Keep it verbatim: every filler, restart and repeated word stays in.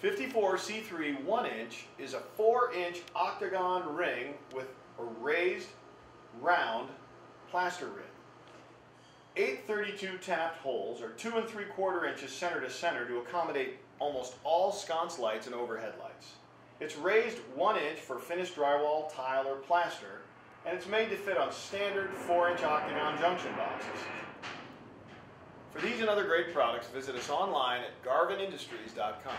fifty-four C three one inch is a four inch octagon ring with a raised round plaster rim. eight thirty-two tapped holes are two and three quarter inches center to center to accommodate almost all sconce lights and overhead lights. It's raised one inch for finished drywall, tile, or plaster, and it's made to fit on standard four inch octagon junction boxes. For these and other great products, visit us online at garvin industries dot com.